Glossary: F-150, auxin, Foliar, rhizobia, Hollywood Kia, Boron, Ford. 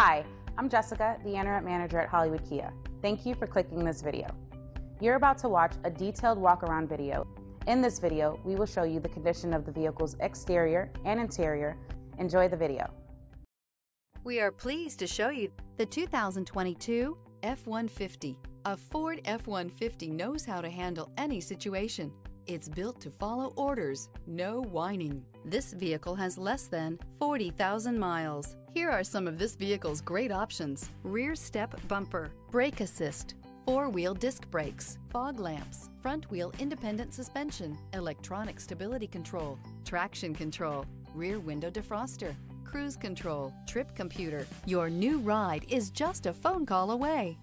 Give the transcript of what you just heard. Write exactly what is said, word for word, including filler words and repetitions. Hi, I'm Jessica, the Interim Manager at Hollywood Kia. Thank you for clicking this video. You're about to watch a detailed walk-around video. In this video, we will show you the condition of the vehicle's exterior and interior. Enjoy the video. We are pleased to show you the two thousand twenty-two F one fifty. A Ford F one fifty knows how to handle any situation. It's built to follow orders, no whining. This vehicle has less than forty thousand miles. Here are some of this vehicle's great options: rear step bumper, brake assist, four-wheel disc brakes, fog lamps, front-wheel independent suspension, electronic stability control, traction control, rear window defroster, cruise control, trip computer. Your new ride is just a phone call away.